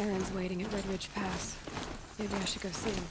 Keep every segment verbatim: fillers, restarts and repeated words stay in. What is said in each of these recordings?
Aaron's waiting at Red Ridge Pass. Maybe I should go see him.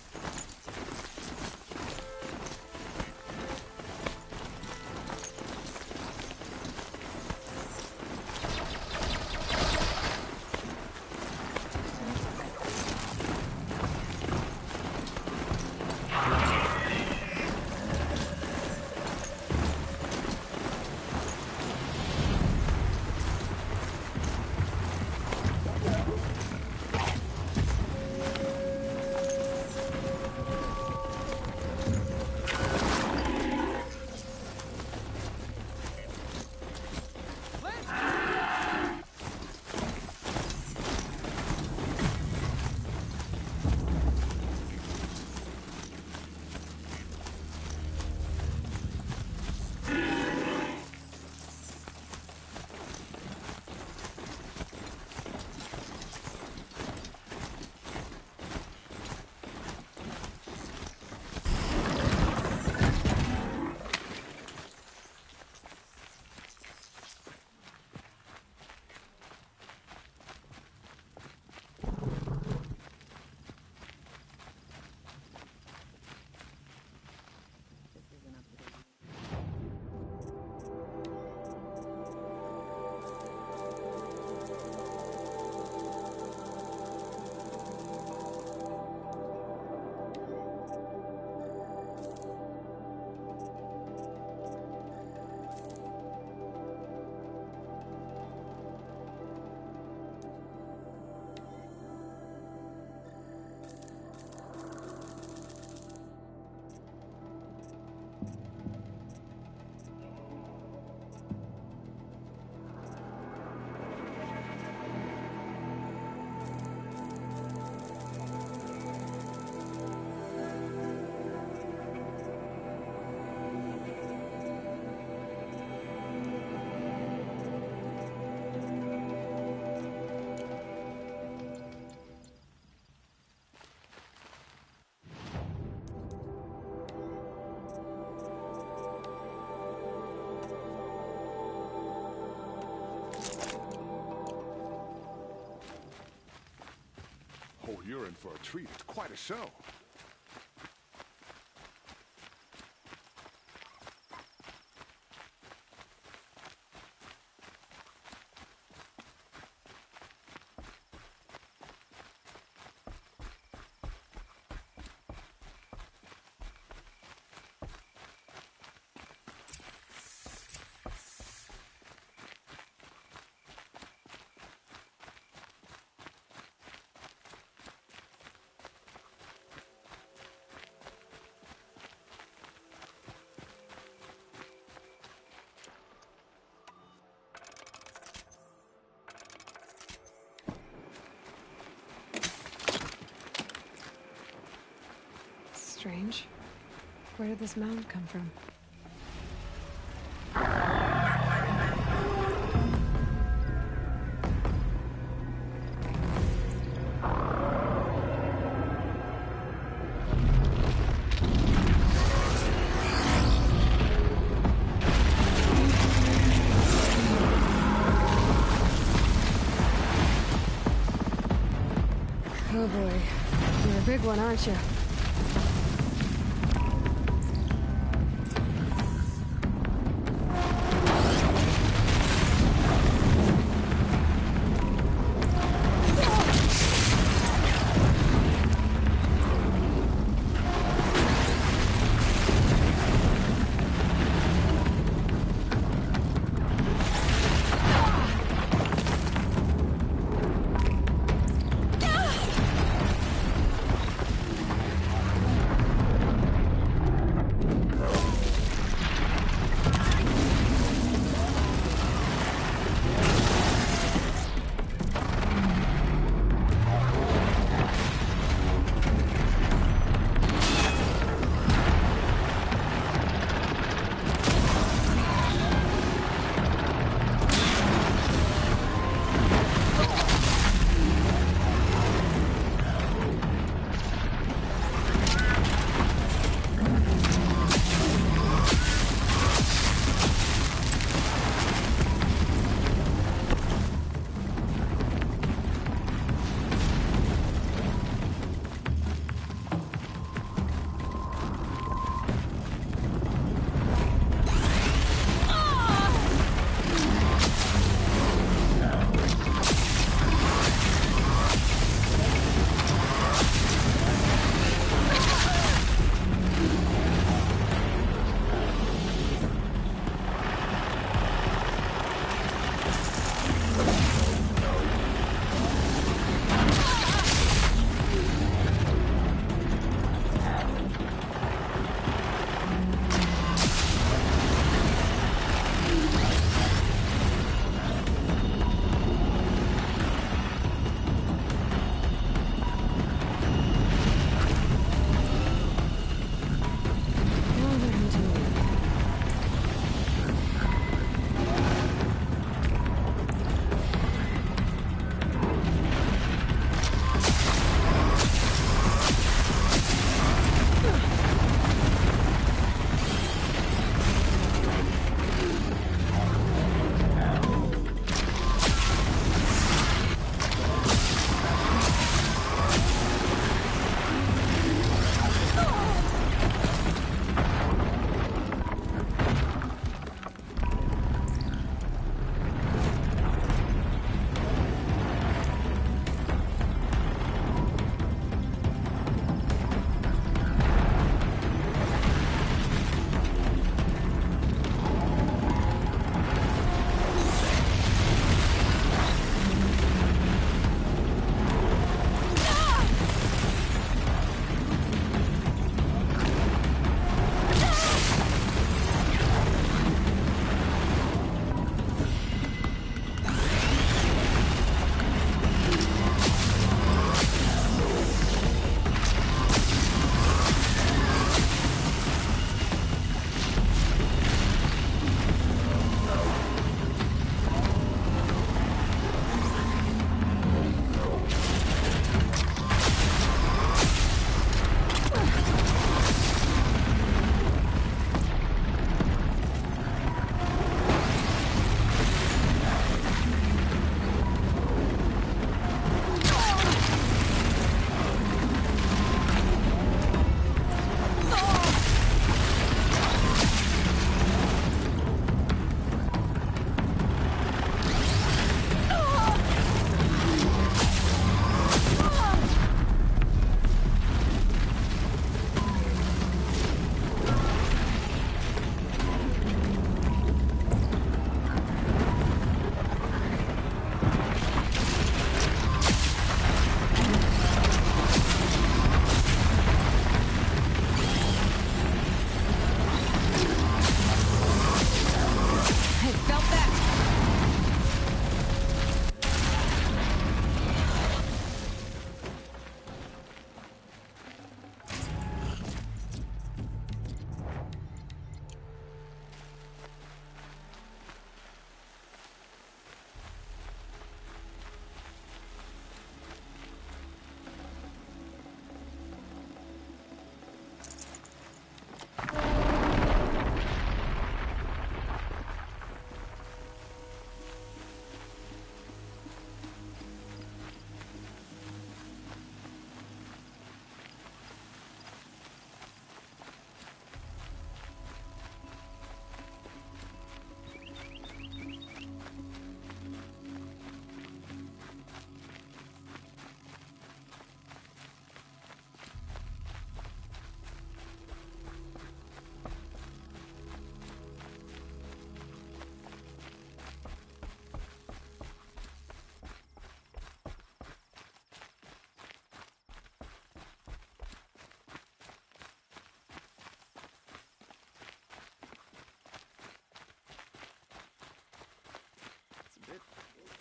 You're in for a treat. It's quite a show. Strange. Where did this mound come from? Oh boy. You're a big one, aren't you?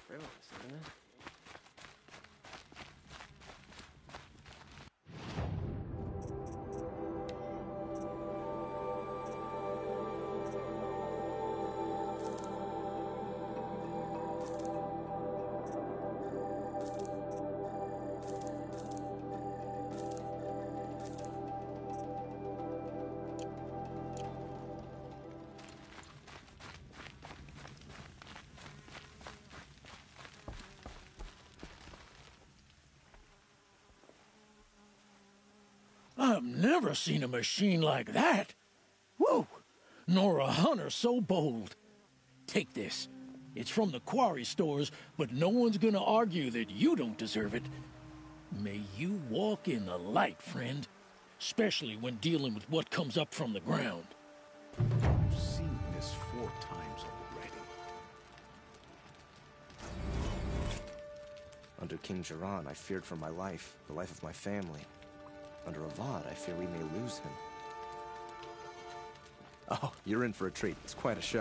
Frivolous, isn't it? I've never seen a machine like that. Woo! Nor a hunter so bold. Take this. It's from the quarry stores, but no one's gonna argue that you don't deserve it. May you walk in the light, friend. Especially when dealing with what comes up from the ground. I've seen this four times already. Under King Jiran, I feared for my life, the life of my family. Under Avad, I fear we may lose him. Oh, you're in for a treat. It's quite a show.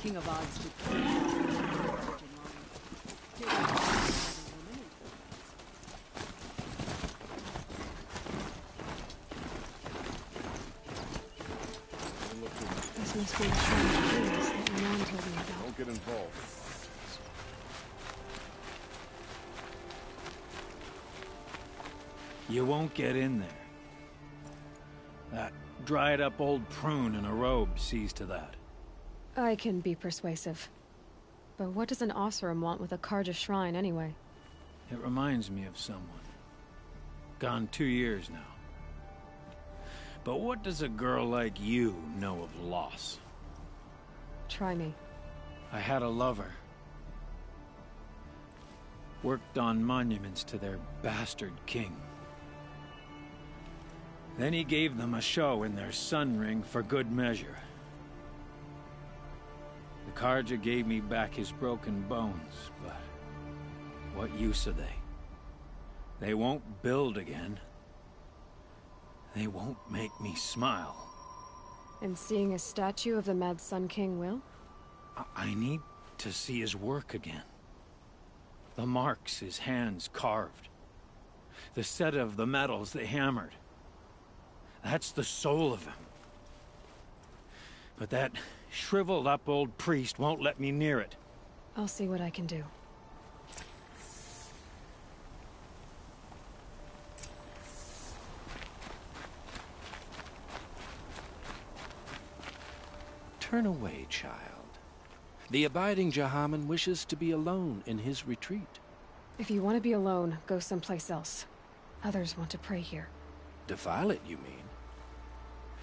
King of Odds to kill this must be the shrine of Helis that my mom told me about. Don't get involved. You won't get in there. That dried up old prune in a robe sees to that. I can be persuasive. But what does an Oseram want with a Karja shrine, anyway? It reminds me of someone. Gone two years now. But what does a girl like you know of loss? Try me. I had a lover. Worked on monuments to their bastard king. Then he gave them a show in their sun ring for good measure. The Karja gave me back his broken bones, but what use are they? They won't build again. They won't make me smile. And seeing a statue of the Mad Sun King will? I, I need to see his work again. The marks his hands carved. The set of the metals they hammered. That's the soul of him. But that shriveled up old priest won't let me near it. I'll see what I can do. Turn away, child. The abiding Jahaman wishes to be alone in his retreat. If you want to be alone, go someplace else. Others want to pray here. Defile it, you mean?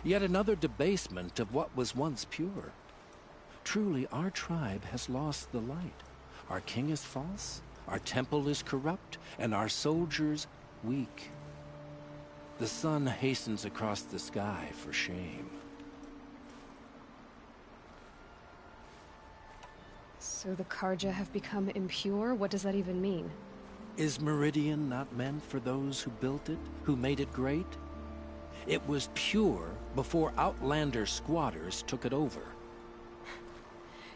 Yet another debasement of what was once pure. Truly, our tribe has lost the light. Our king is false, our temple is corrupt, and our soldiers weak. The sun hastens across the sky for shame. So the Karja have become impure? What does that even mean? Is Meridian not meant for those who built it, who made it great? It was pure before Outlander squatters took it over.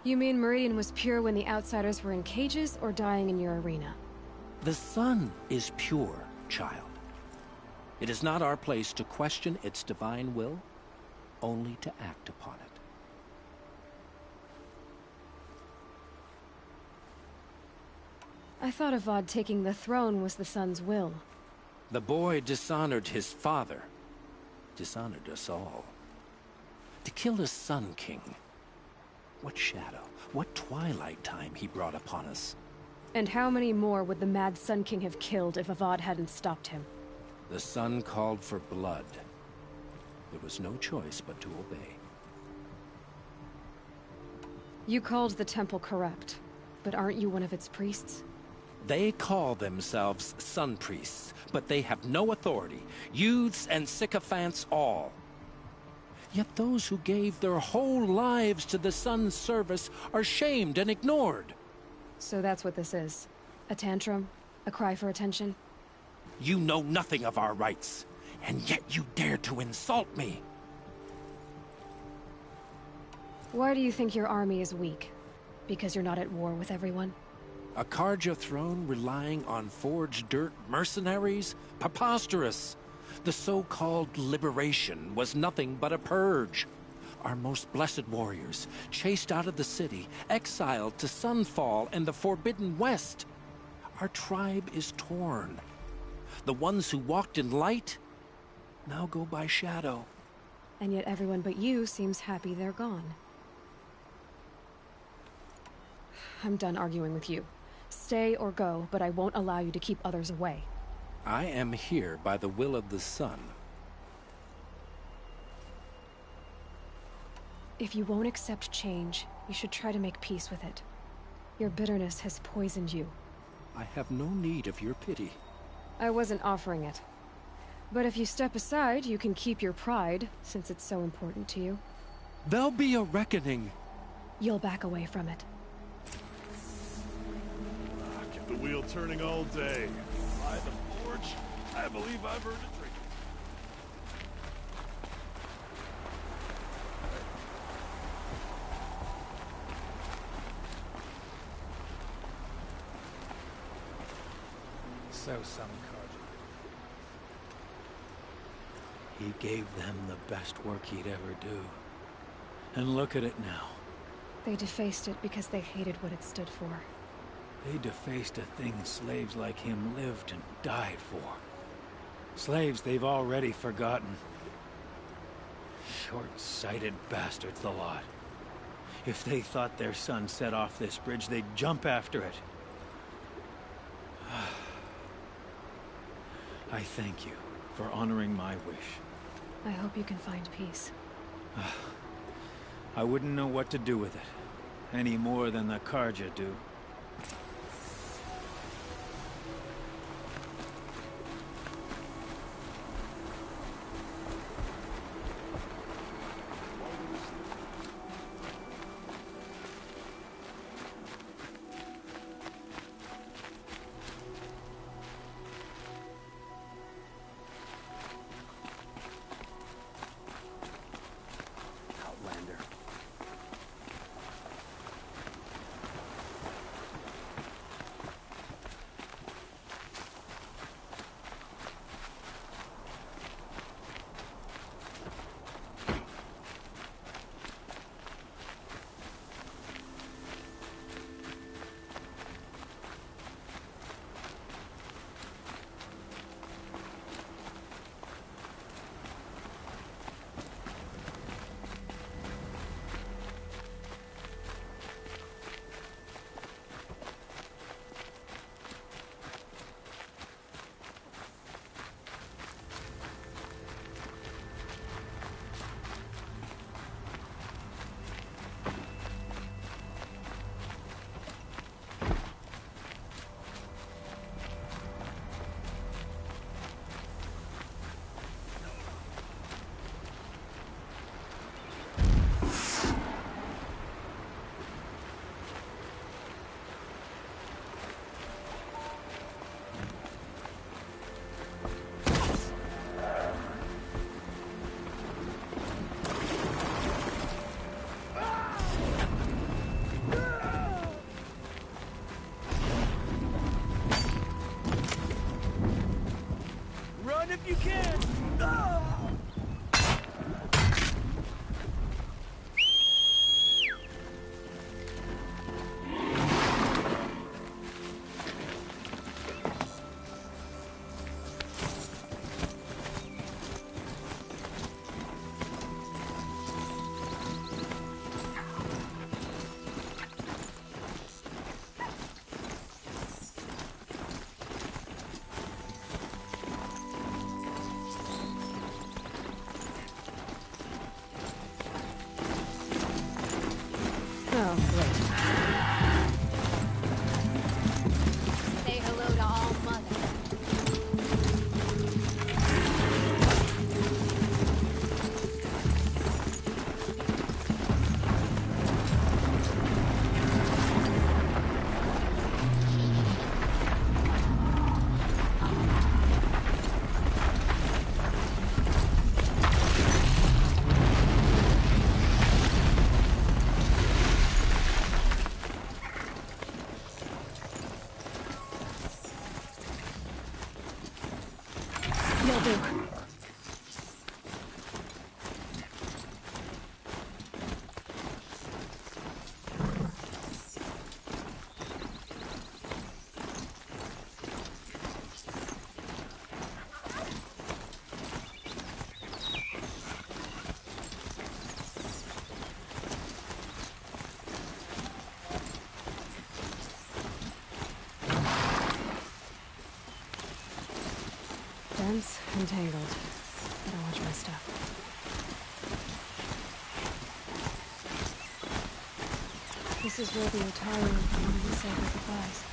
You mean Meridian was pure when the outsiders were in cages or dying in your arena? The sun is pure, child. It is not our place to question its divine will, only to act upon it. I thought Avad taking the throne was the sun's will. The boy dishonored his father. Dishonored us all. To kill his Sun King. What shadow, what twilight time he brought upon us. And how many more would the Mad Sun King have killed if Avad hadn't stopped him? The sun called for blood. There was no choice but to obey. You called the temple corrupt, but aren't you one of its priests? They call themselves Sun Priests, but they have no authority, youths and sycophants all. Yet those who gave their whole lives to the sun's service are shamed and ignored. So that's what this is. A tantrum? A cry for attention? You know nothing of our rights, and yet you dare to insult me. Why do you think your army is weak? Because you're not at war with everyone? A Karja throne relying on forged dirt mercenaries? Preposterous! The so-called liberation was nothing but a purge. Our most blessed warriors, chased out of the city, exiled to Sunfall and the Forbidden West. Our tribe is torn. The ones who walked in light now go by shadow. And yet everyone but you seems happy they're gone. I'm done arguing with you. Stay or go, but I won't allow you to keep others away. I am here by the will of the sun. If you won't accept change, you should try to make peace with it. Your bitterness has poisoned you. I have no need of your pity. I wasn't offering it. But if you step aside, you can keep your pride, since it's so important to you. There'll be a reckoning. You'll back away from it. Ah, kept the wheel turning all day. By the forge, I believe I've earned a drink. So some Karja. He gave them the best work he'd ever do. And look at it now. They defaced it because they hated what it stood for. They defaced a thing slaves like him lived and died for. Slaves they've already forgotten. Short-sighted bastards, the lot. If they thought their son set off this bridge, they'd jump after it. I thank you for honoring my wish. I hope you can find peace. I wouldn't know what to do with it, any more than the Karja do. If you can! Ah! entangled. Better watch my step. This is where the Atari will say their goodbyes.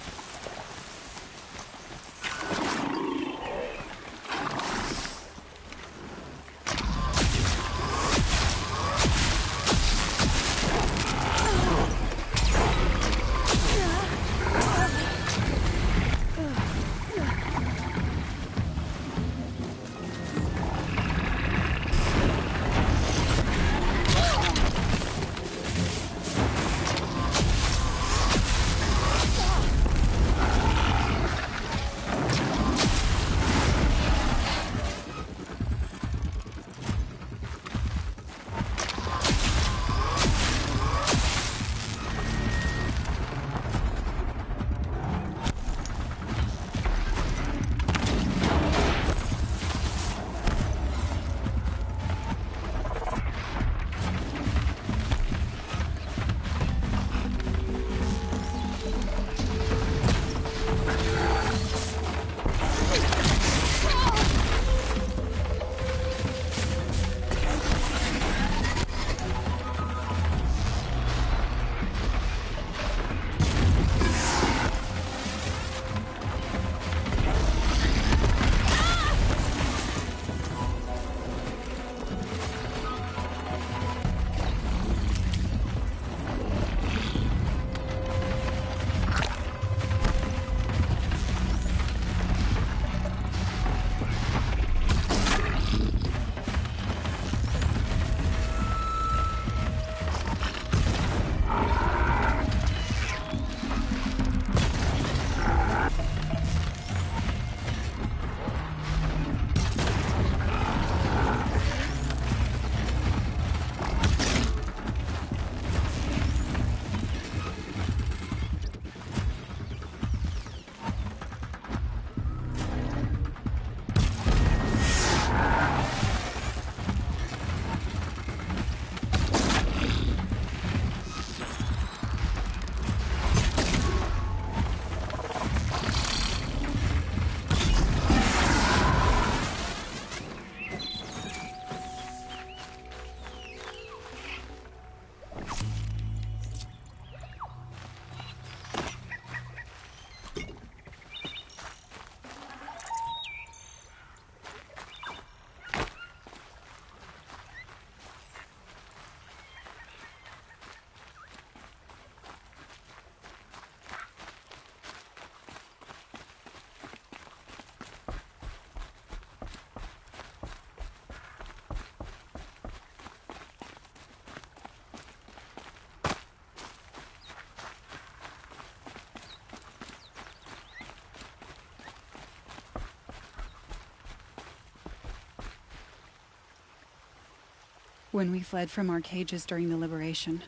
When we fled from our cages during the liberation,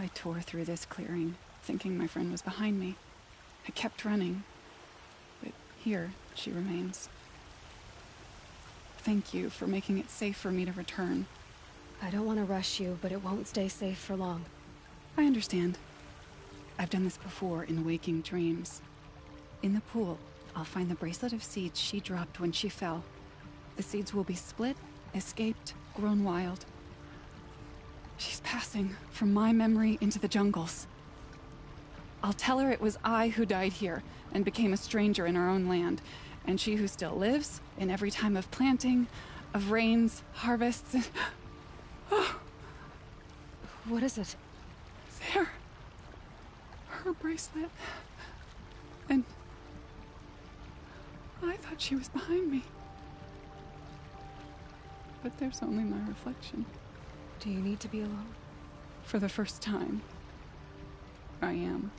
I tore through this clearing, thinking my friend was behind me. I kept running, but here she remains. Thank you for making it safe for me to return. I don't want to rush you, but it won't stay safe for long. I understand. I've done this before in waking dreams. In the pool, I'll find the bracelet of seeds she dropped when she fell. The seeds will be split, escaped, grown wild. She's passing from my memory into the jungles. I'll tell her it was I who died here and became a stranger in our own land, and she who still lives in every time of planting, of rains, harvests, and... Oh. What is it? There. Her bracelet. And... I thought she was behind me. But there's only my reflection. Do you need to be alone? For the first time, I am.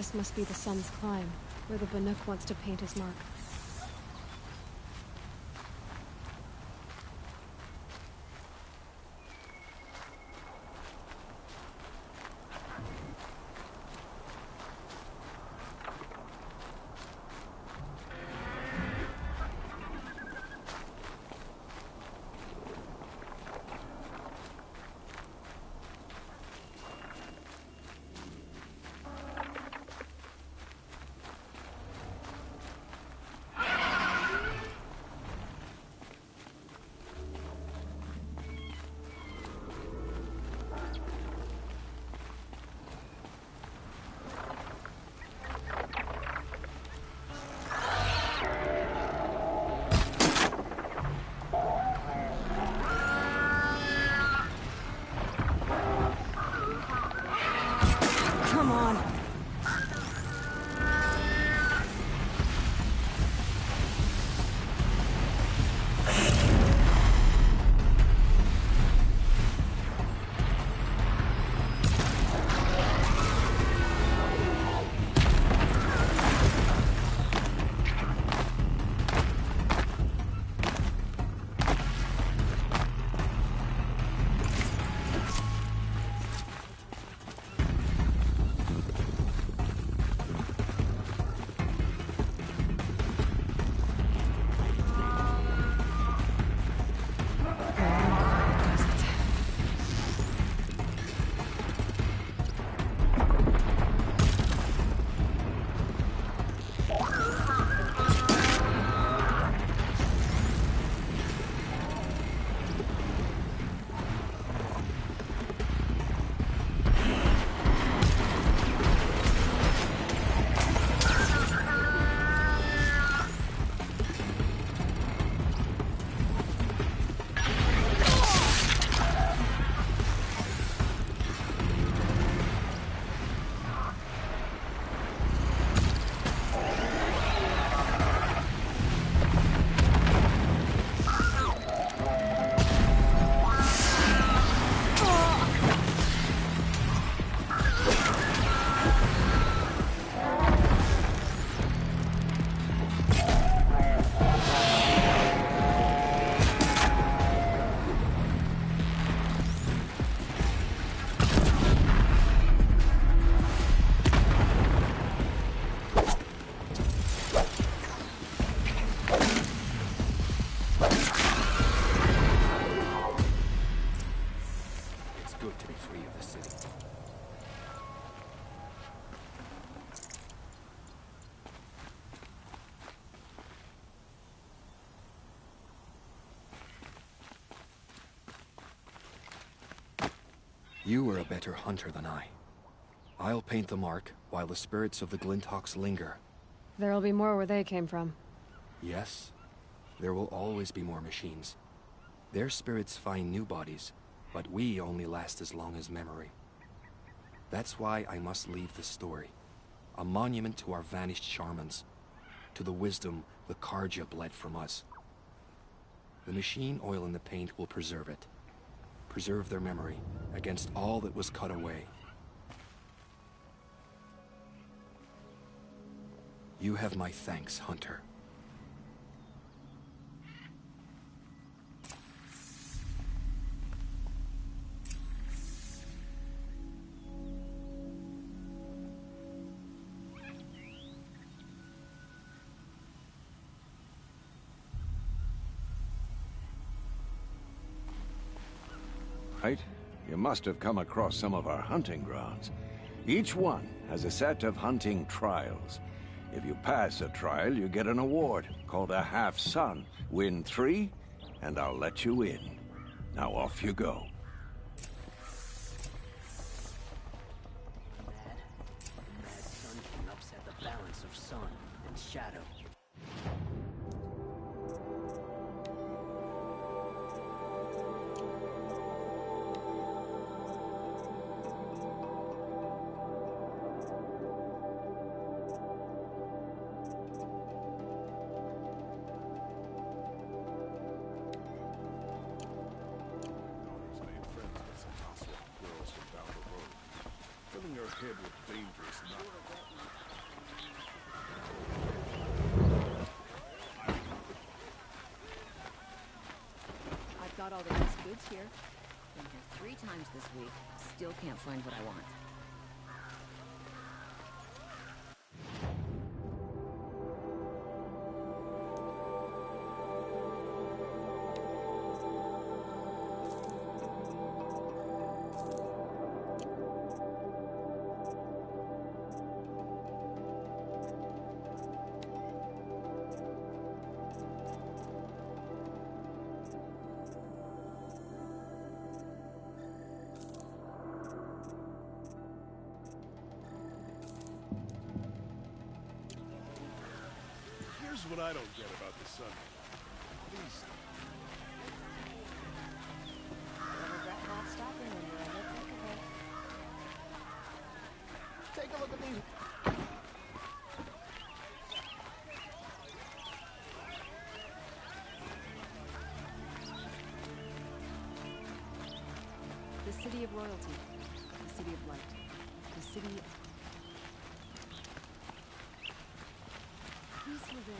This must be the sun's climb, where the Banuk wants to paint his mark. You were a better hunter than I. I'll paint the mark while the spirits of the Glinthawks linger. There'll be more where they came from. Yes. There will always be more machines. Their spirits find new bodies, but we only last as long as memory. That's why I must leave this story. A monument to our vanished shamans. To the wisdom the Karja bled from us. The machine oil in the paint will preserve it. Preserve their memory against all that was cut away. You have my thanks, Hunter. You must have come across some of our hunting grounds. Each one has a set of hunting trials. If you pass a trial, you get an award called a half sun. Win three, and I'll let you in. Now off you go. Mad, Mad Sun can upset the balance of sun and shadow. Head with dangerous knowledge. woods here. Been here three times this week. Still can't find what I want. What I don't get about the sun. Please. I regret not stopping when you're on the pick of it. Take a look at these. The city of royalty. The city of light. The city of... Peace will be.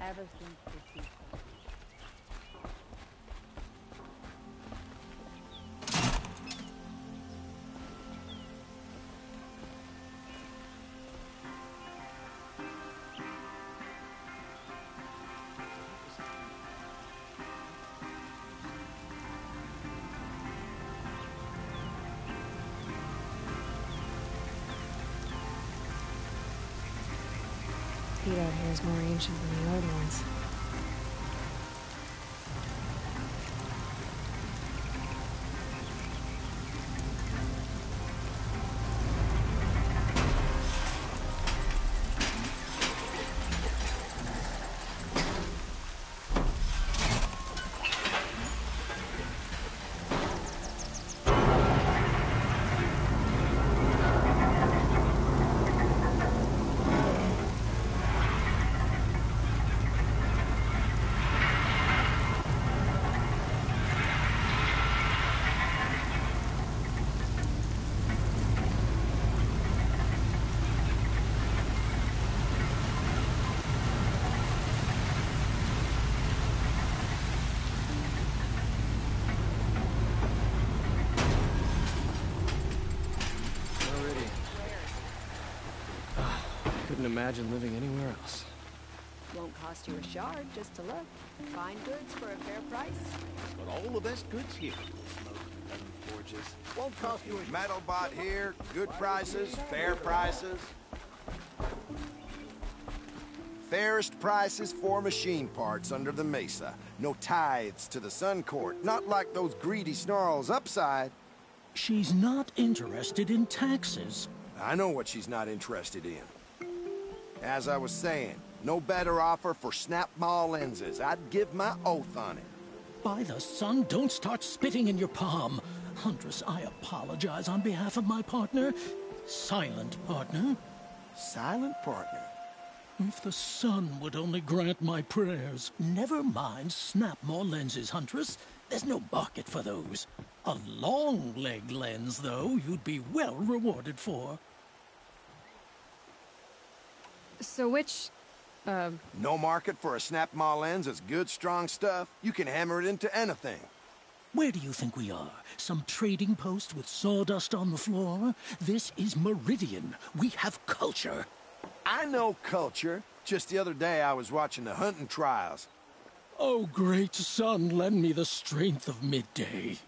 Everything for people. Out here is more ancient than the old ones. Imagine living anywhere else. Won't cost you a shard just to look. Fine goods for a fair price. But all the best goods here. Smoke, forges. Won't cost you a metal bot here. Good prices, fair prices. Fairest prices for machine parts under the Mesa. No tithes to the Sun Court. Not like those greedy snarls upside. She's not interested in taxes. I know what she's not interested in. As I was saying, no better offer for Snap-Maw lenses. I'd give my oath on it. By the sun, don't start spitting in your palm. Huntress, I apologize on behalf of my partner. Silent partner. Silent partner? If the sun would only grant my prayers. Never mind Snap-Maw lenses, Huntress. There's no market for those. A long-leg lens, though, you'd be well rewarded for. So which, uh... No market for a Snap-Maw lens is good, strong stuff. You can hammer it into anything. Where do you think we are? Some trading post with sawdust on the floor? This is Meridian. We have culture. I know culture. Just the other day I was watching the hunting trials. Oh, great sun, lend me the strength of midday.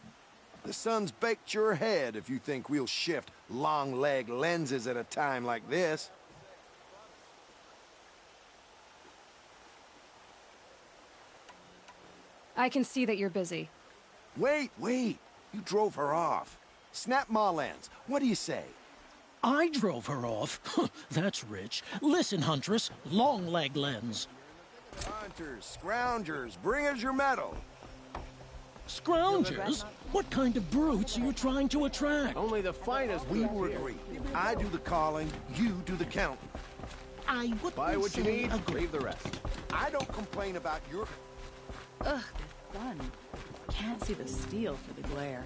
The sun's baked your head if you think we'll shift long-leg lenses at a time like this. I can see that you're busy. Wait, wait. You drove her off. Snap-Maw lens. What do you say? I drove her off? That's rich. Listen, Huntress. Long-leg lens. Hunters, scroungers, bring us your medal. Scroungers? What kind of brutes are you trying to attract? Only the finest. We will agree. I do the calling, you do the counting. I wouldn't Buy what you need, agree. Leave the rest. I don't complain about your... Ugh, the sun. Can't see the steel for the glare.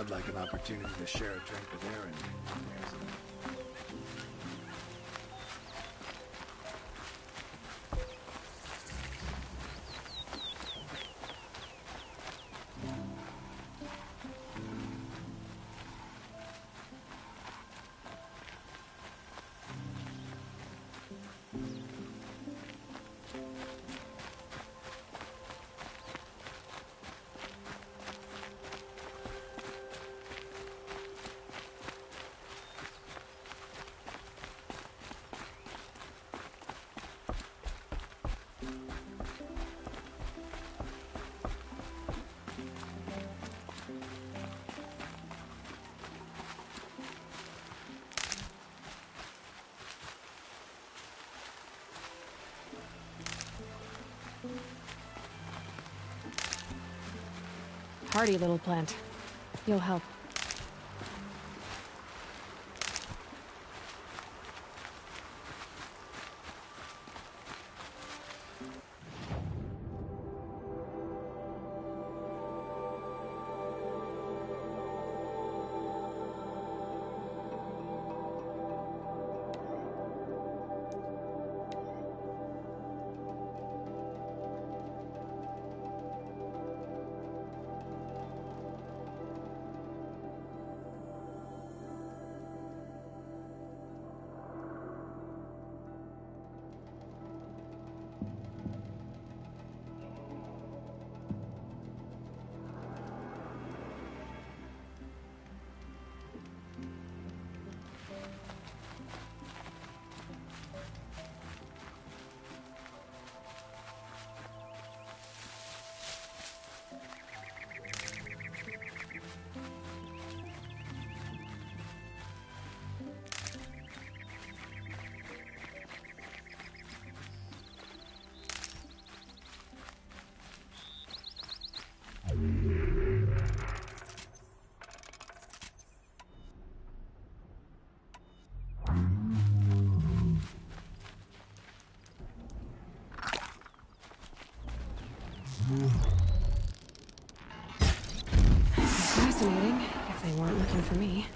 I'd like an opportunity to share a drink with Aaron. Hardy little plant. You'll help. Fascinating, if they weren't looking for me.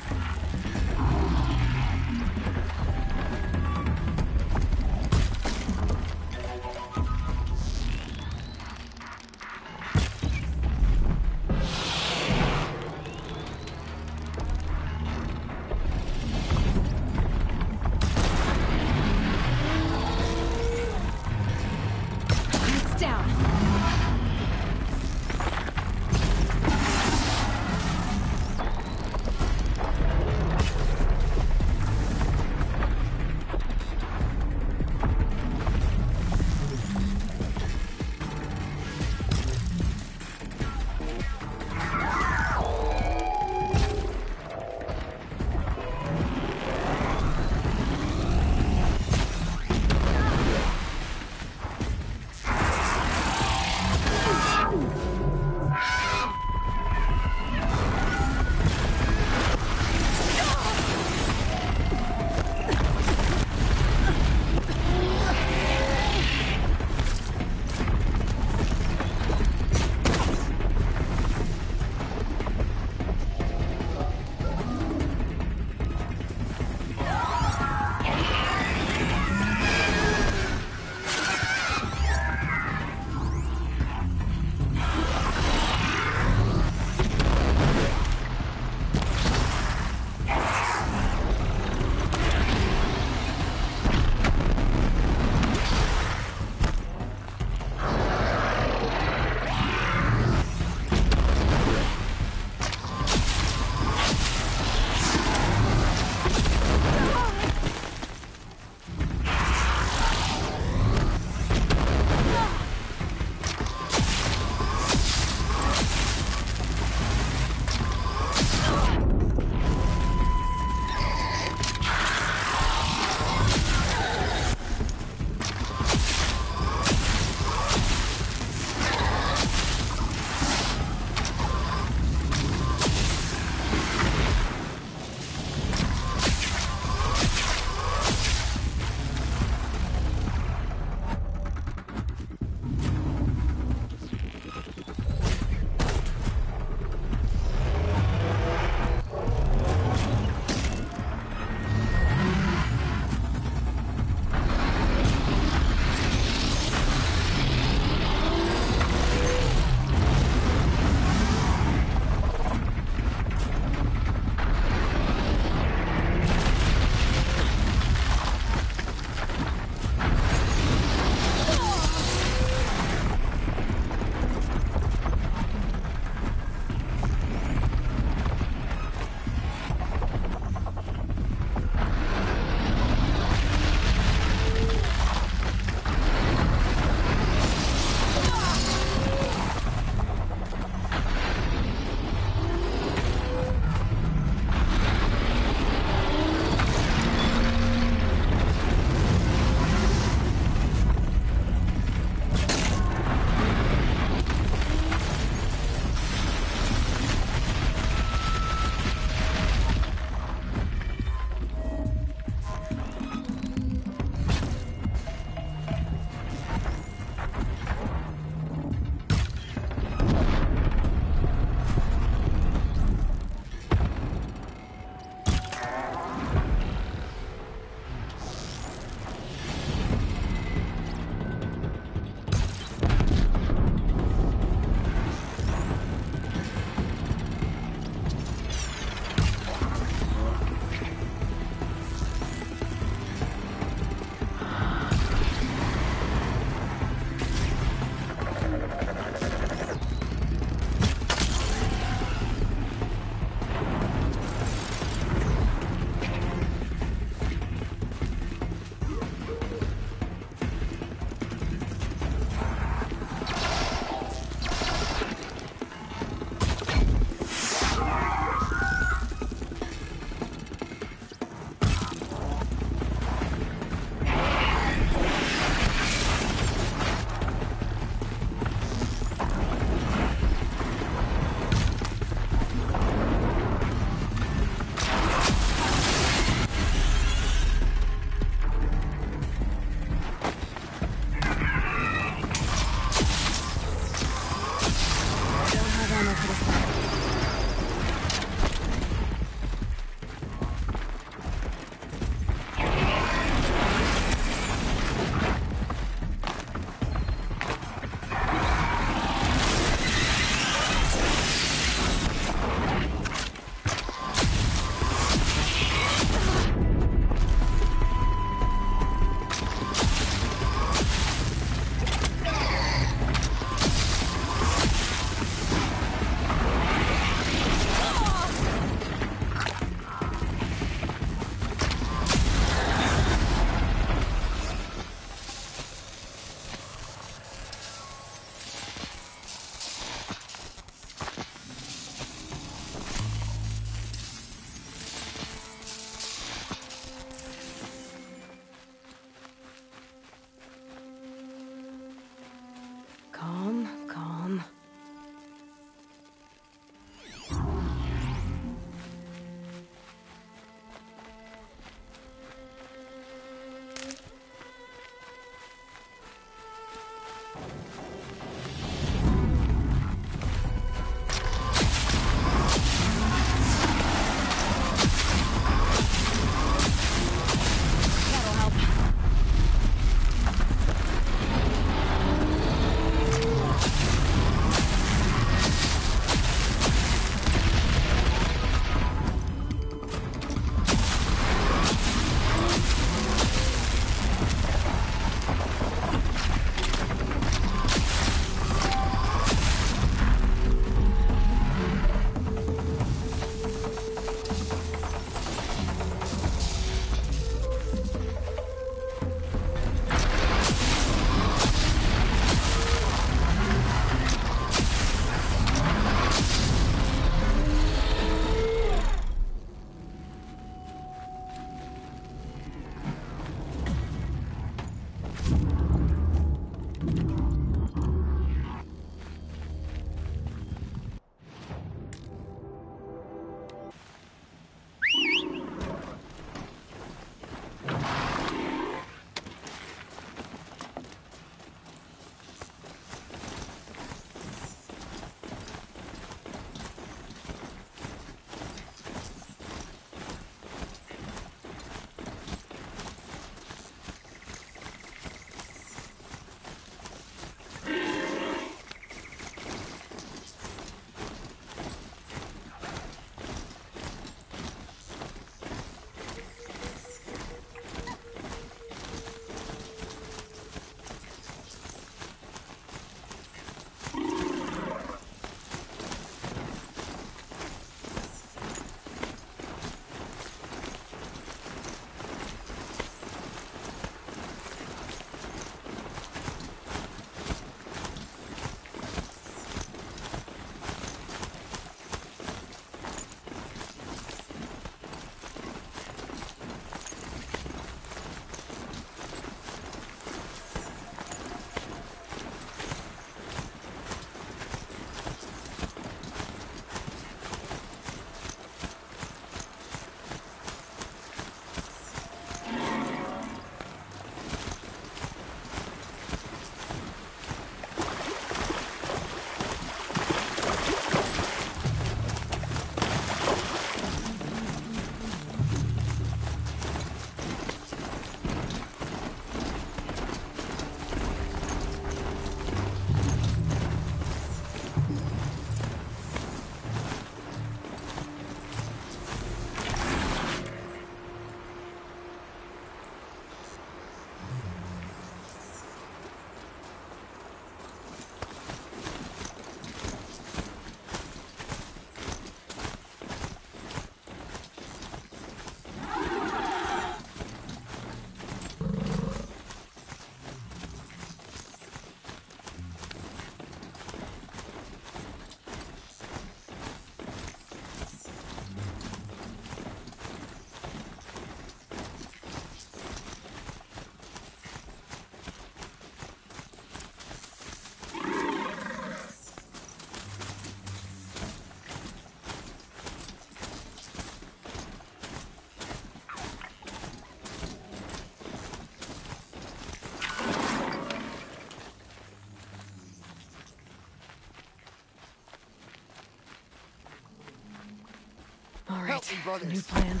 others. New plan.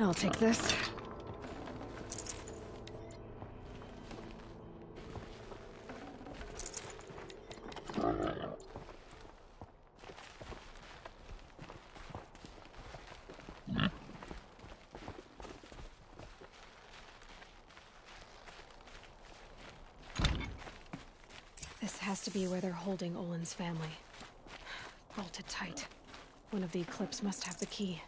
I'll take this. This has to be where they're holding Olin's family. Bolted tight. One of the Eclipse must have the key.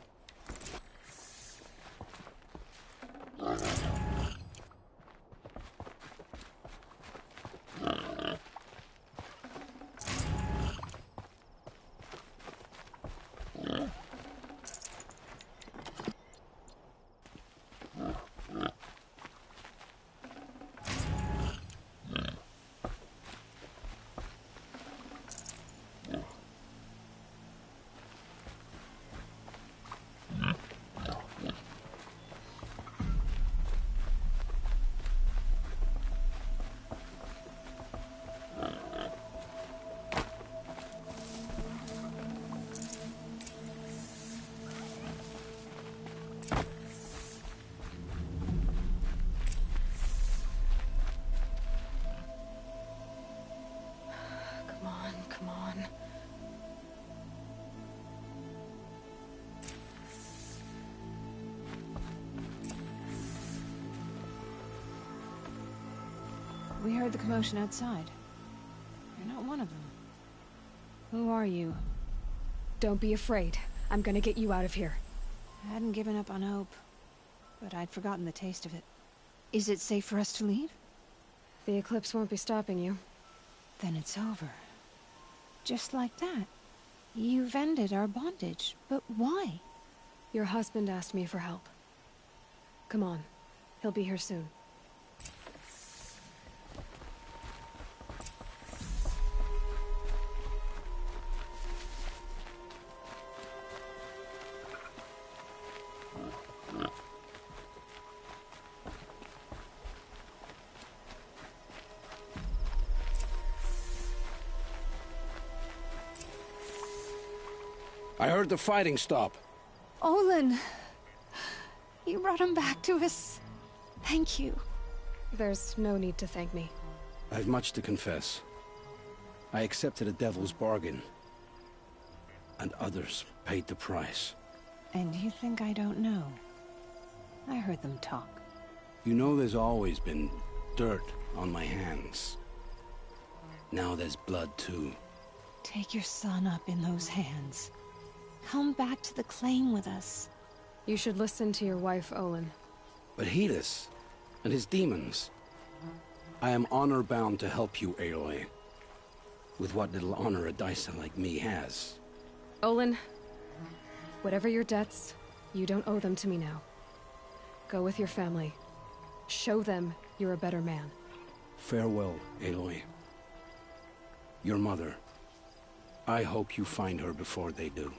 We heard the commotion outside. You're not one of them. Who are you? Don't be afraid. I'm gonna get you out of here. I hadn't given up on hope, but I'd forgotten the taste of it. Is it safe for us to leave? The Eclipse won't be stopping you. Then it's over. Just like that. You've ended our bondage, but why? Your husband asked me for help. Come on. He'll be here soon. I heard the fighting stop. Olin! You brought him back to us. Thank you. There's no need to thank me. I have much to confess. I accepted a devil's bargain. And others paid the price. And you think I don't know? I heard them talk. You know there's always been dirt on my hands. Now there's blood too. Take your son up in those hands. Come back to the claim with us. You should listen to your wife, Olin. But Helis and his demons. I am honor-bound to help you, Aloy. With what little honor a Dyson like me has. Olin, whatever your debts, you don't owe them to me now. Go with your family. Show them you're a better man. Farewell, Aloy. Your mother. I hope you find her before they do.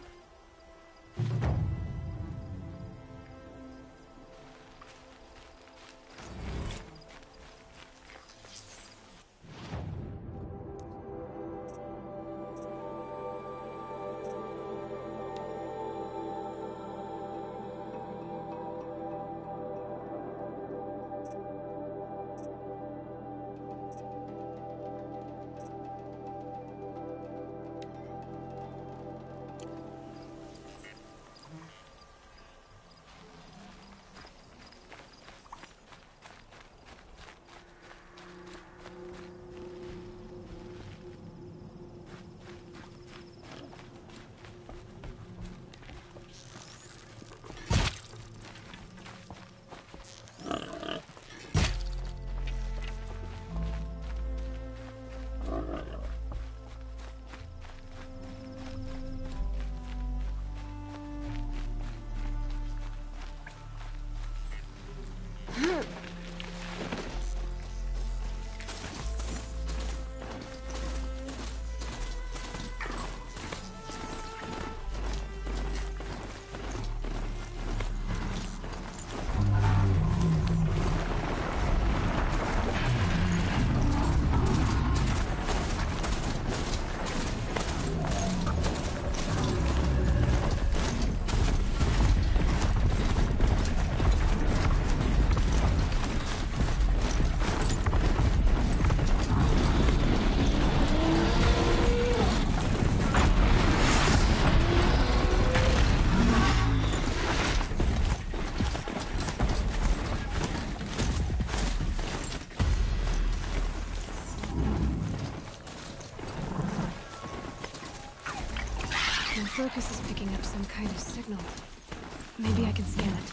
focus is picking up some kind of signal. Maybe I can scan it.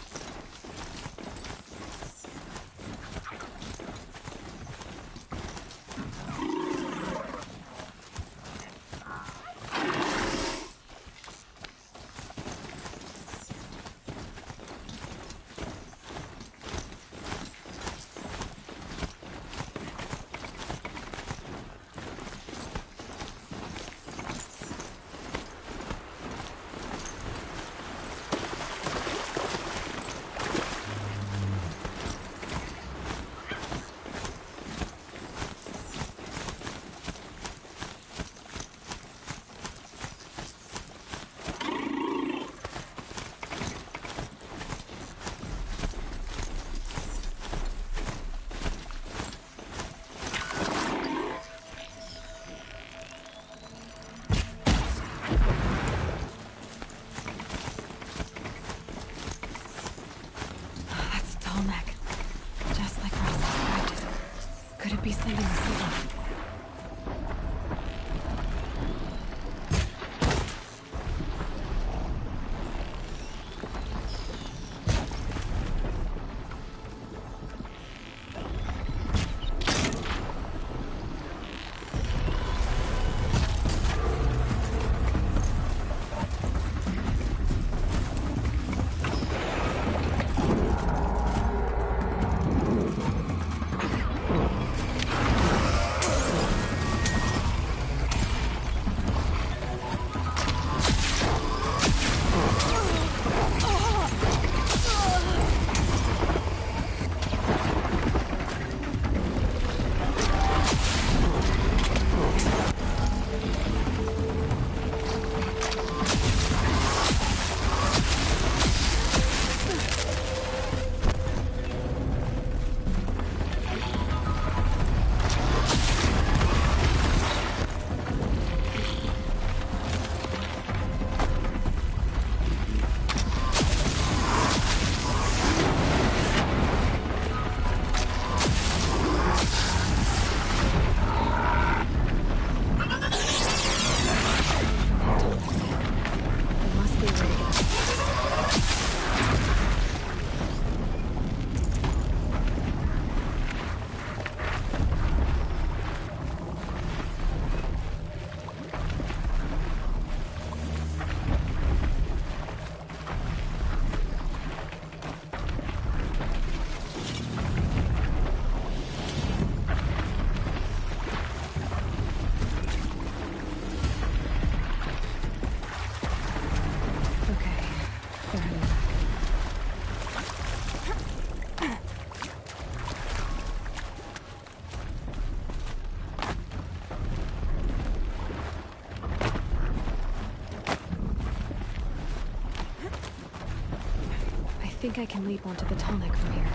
I think I can leap onto the Tall Neck from here.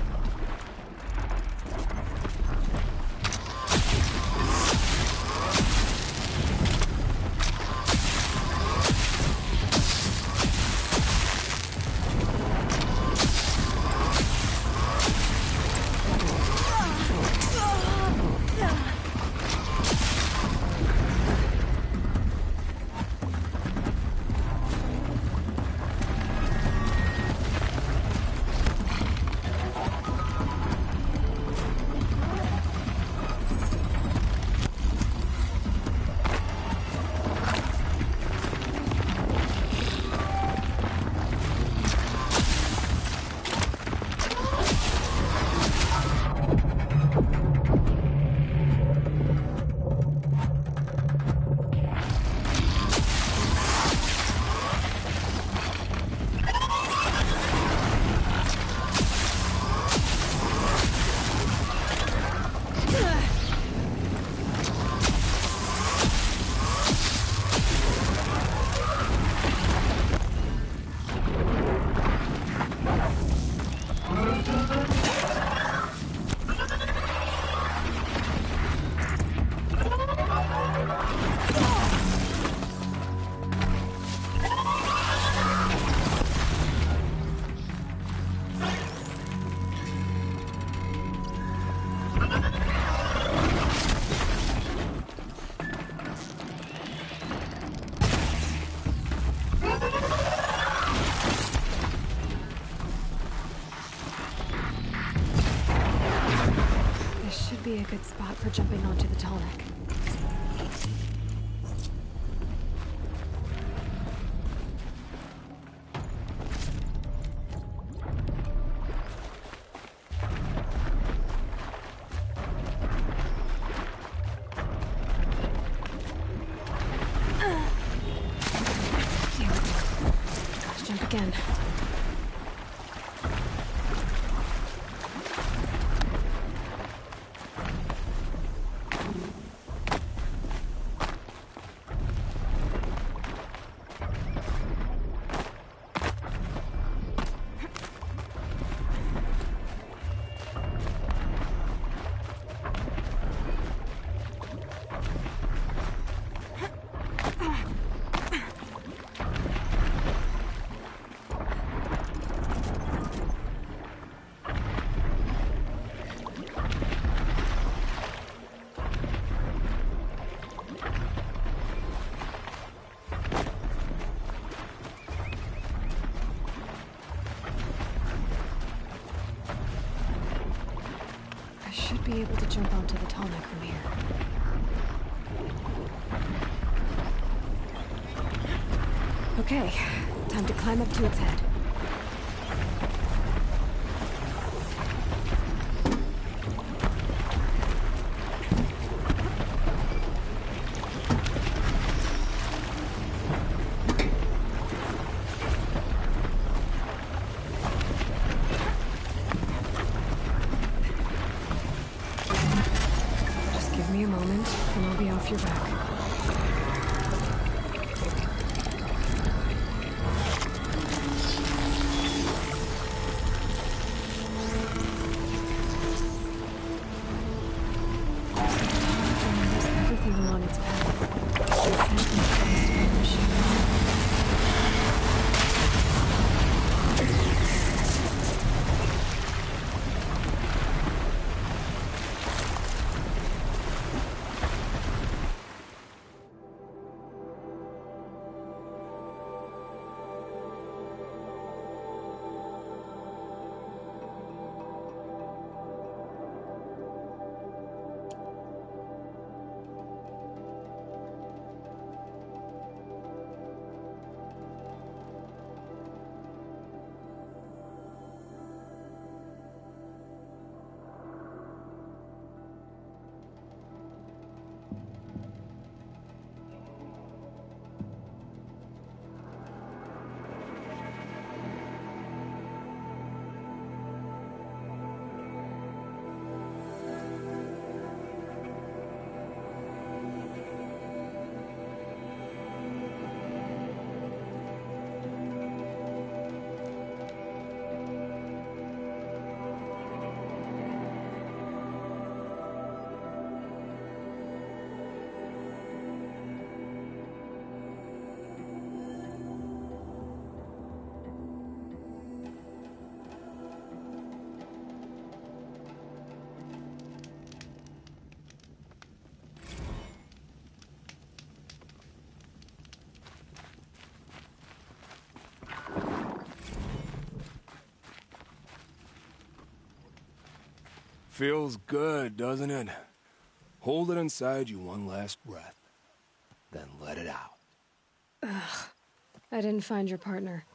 be a good spot for jumping onto the Tall Neck. Be able to jump onto the Tall Neck from here. Okay, time to climb up to its head. Feels good, doesn't it? Hold it inside you one last breath, then let it out. Ugh. I didn't find your partner.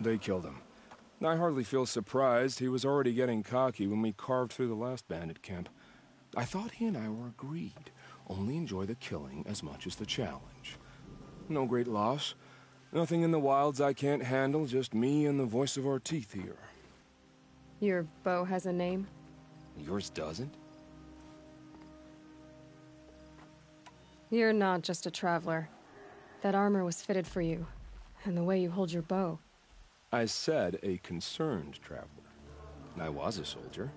They killed him. I hardly feel surprised. He was already getting cocky when we carved through the last bandit camp. I thought he and I were agreed. Only enjoy the killing as much as the challenge. No great loss. Nothing in the wilds I can't handle, just me and the voice of our teeth here. Your bow has a name? Yours doesn't? You're not just a traveler. That armor was fitted for you, and the way you hold your bow. I said a concerned traveler. I was a soldier,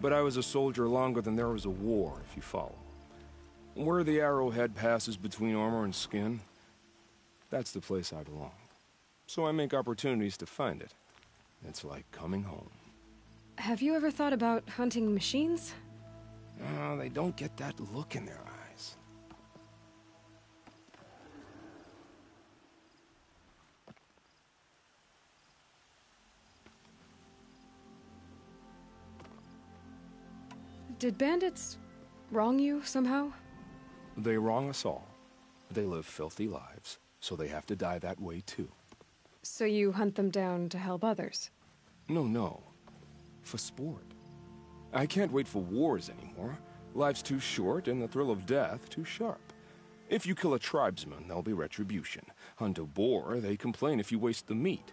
but I was a soldier longer than there was a war, if you follow. Where the arrowhead passes between armor and skin, that's the place I belong. So I make opportunities to find it. It's like coming home. Have you ever thought about hunting machines? Oh, they don't get that look in their eyes. Did bandits wrong you somehow? They wrong us all. They live filthy lives, so they have to die that way too. So you hunt them down to help others? No, no. For sport. I can't wait for wars anymore. Life's too short and the thrill of death too sharp. If you kill a tribesman, there'll be retribution. Hunt a boar, they complain if you waste the meat.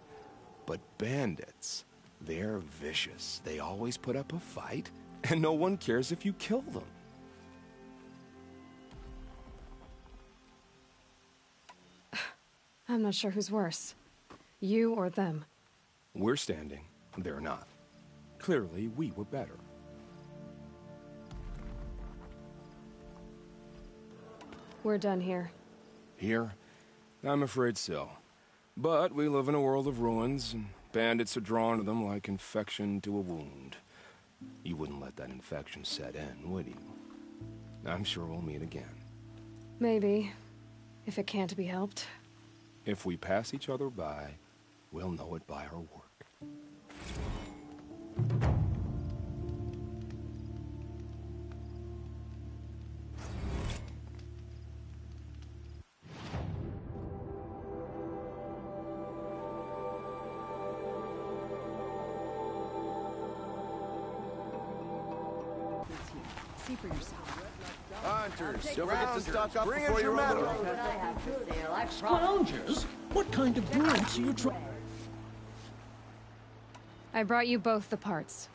But bandits, they're vicious. They always put up a fight, and no one cares if you kill them. I'm not sure who's worse, you or them. We're standing, they're not. Clearly, we were better. We're done here. Here? I'm afraid so. But we live in a world of ruins, and bandits are drawn to them like infection to a wound. You wouldn't let that infection set in, would you? I'm sure we'll meet again. Maybe. If it can't be helped. If we pass each other by, we'll know it by our work. Don't forget to stock up before you're out. Scroungers? What kind of grunts are you trying? I brought you both the parts.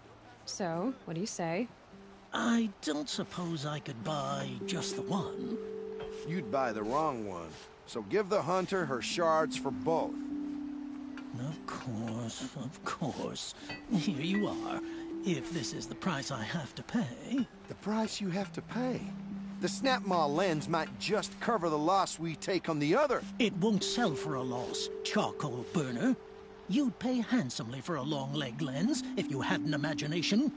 So, what do you say? I don't suppose I could buy just the one. You'd buy the wrong one. So give the hunter her shards for both. Of course, of course. Here you are. If this is the price I have to pay. The price you have to pay? The Snap-Maw lens might just cover the loss we take on the other. It won't sell for a loss, charcoal burner. You'd pay handsomely for a long-leg lens if you had an imagination.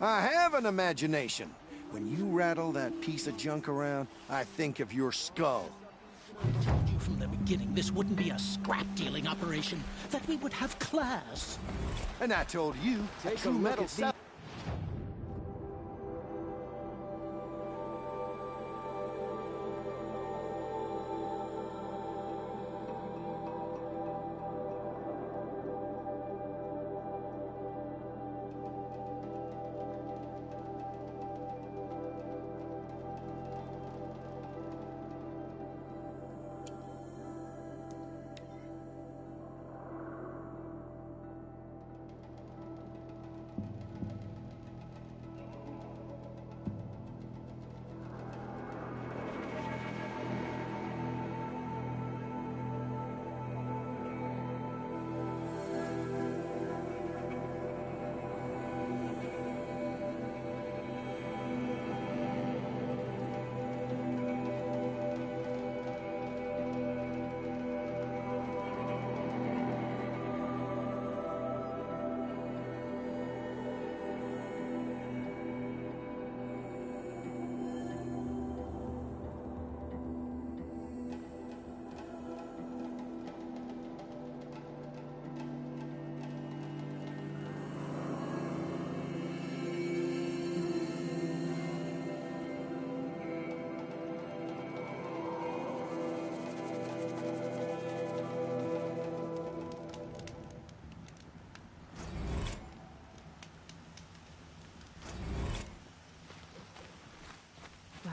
I have an imagination. When you rattle that piece of junk around, I think of your skull. I told you from the beginning this wouldn't be a scrap-dealing operation, that we would have class. And I told you, take a metal side.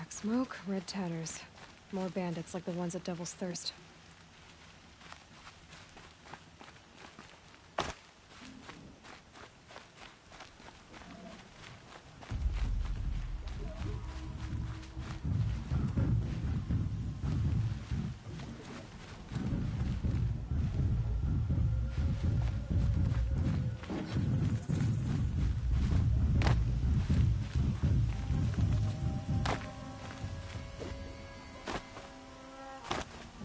Smoke, red tatters. More bandits like the ones at Devil's Thirst.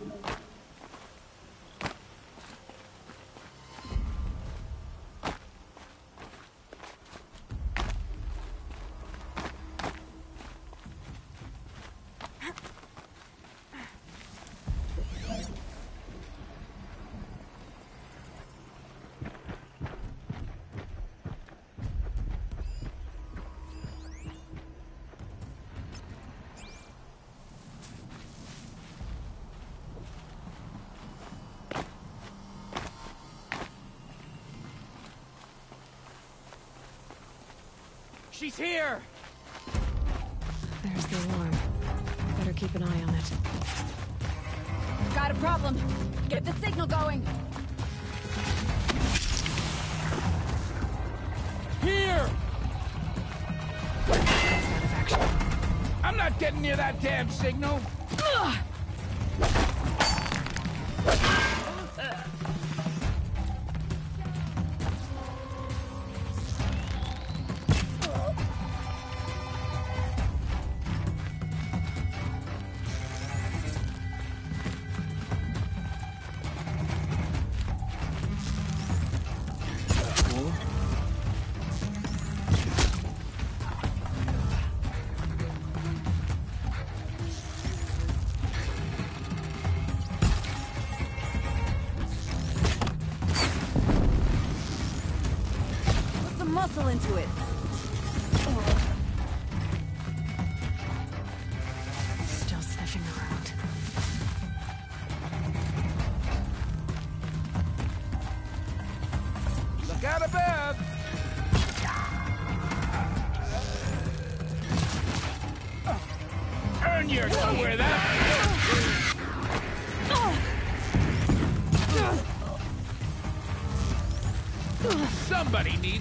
Thank you. She's here! There's the alarm. Better keep an eye on it. Got a problem. Get the signal going. Here! That's out of action. I'm not getting near that damn signal. Ugh.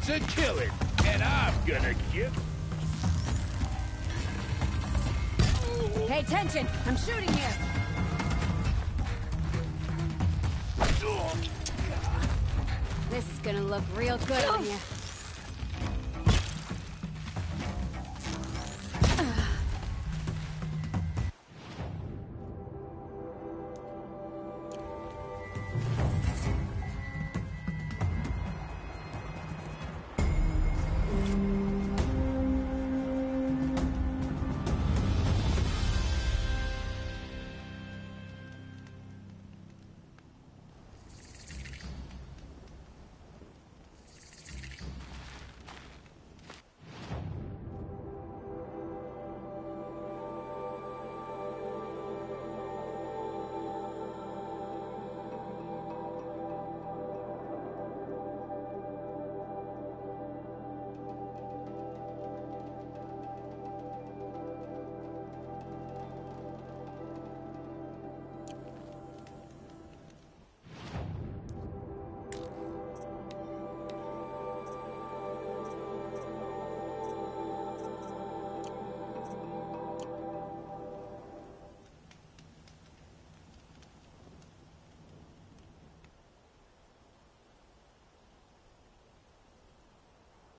A killing, and I'm gonna get. Pay attention! I'm shooting here. This is gonna look real good on you.